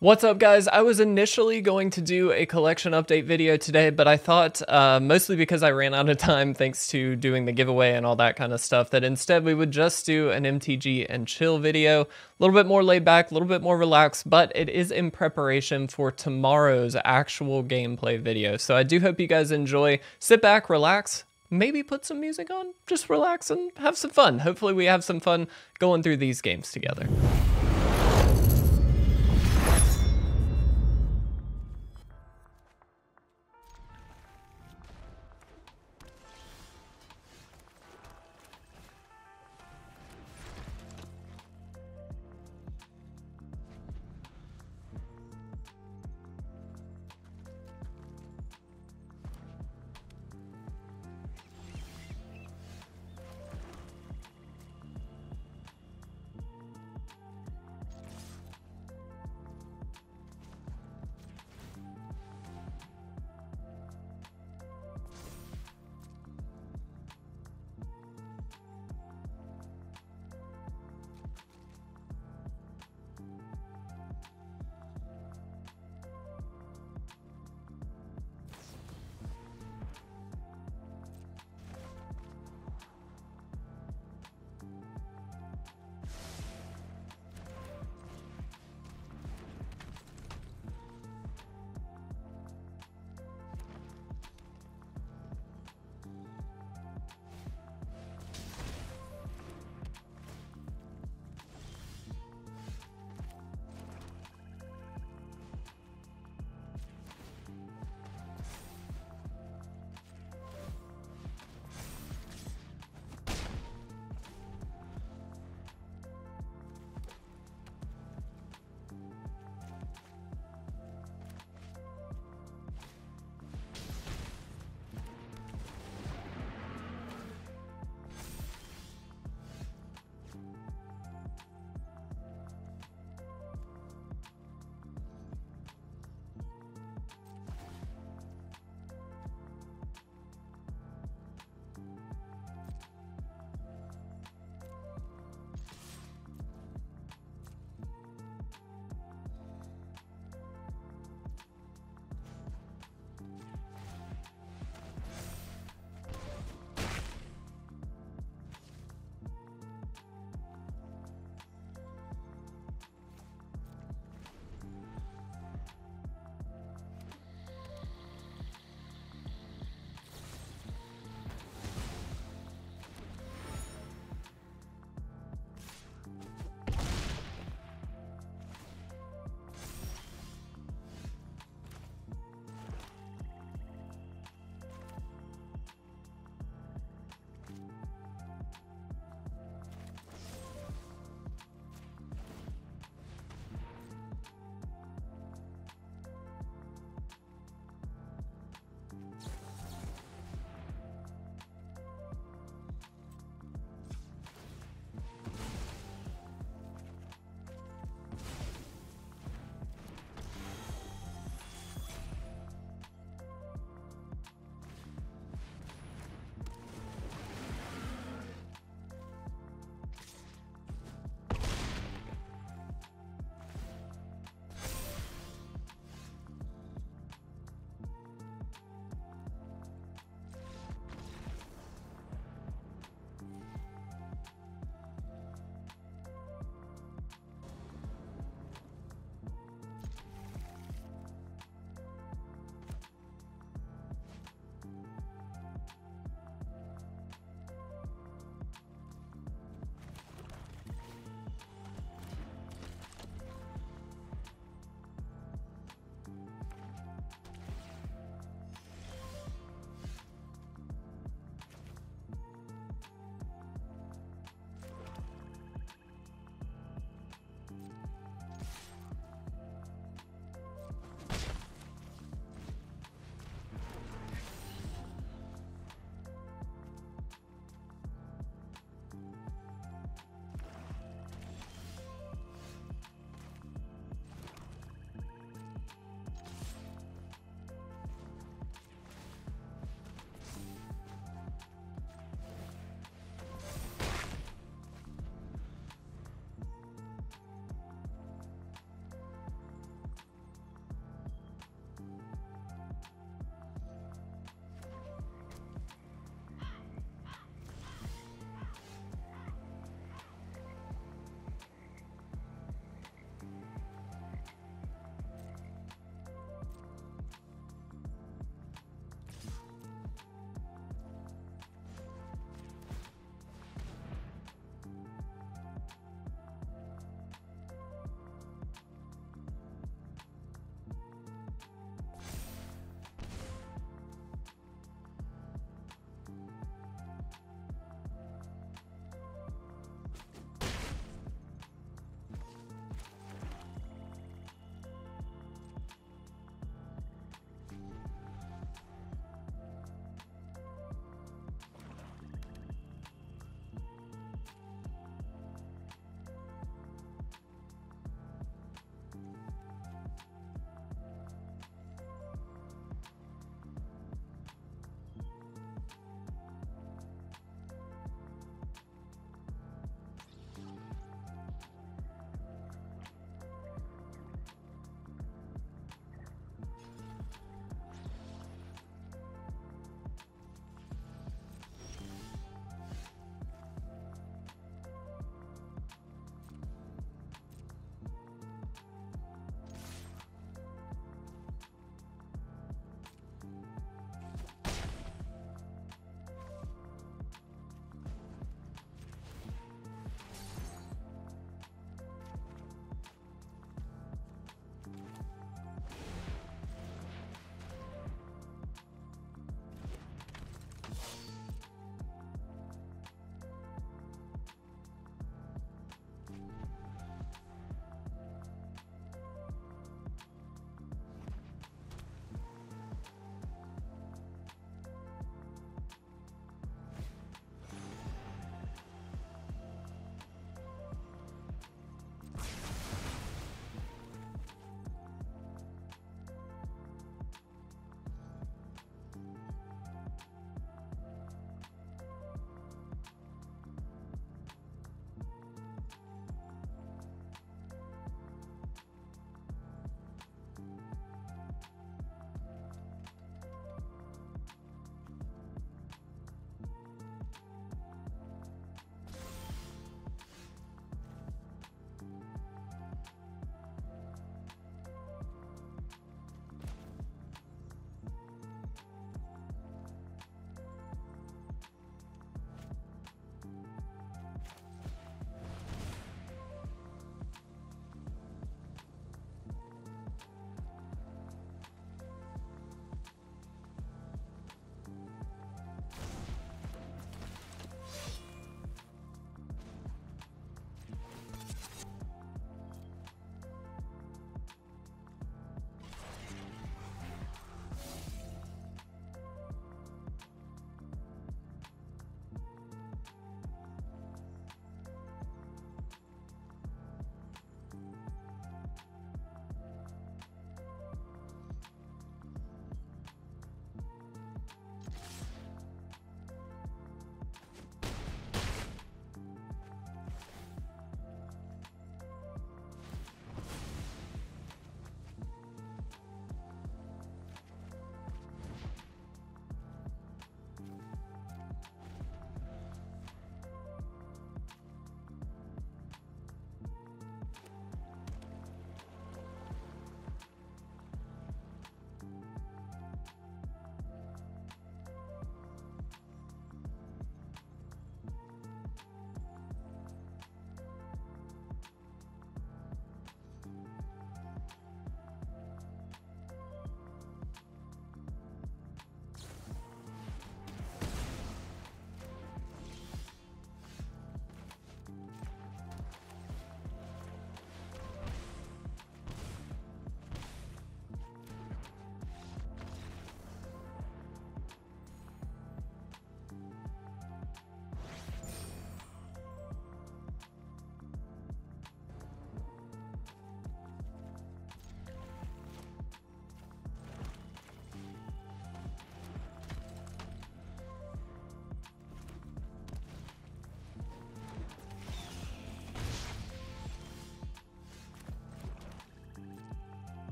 What's up, guys? I was initially going to do a collection update video today, but I thought, mostly because I ran out of time thanks to doing the giveaway and all that kind of stuff, that instead we would just do an MTG and chill video. A little bit more laid back, a little bit more relaxed, but it is in preparation for tomorrow's actual gameplay video. So I do hope you guys enjoy. Sit back, relax, maybe put some music on, just relax and have some fun. Hopefully we have some fun going through these games together.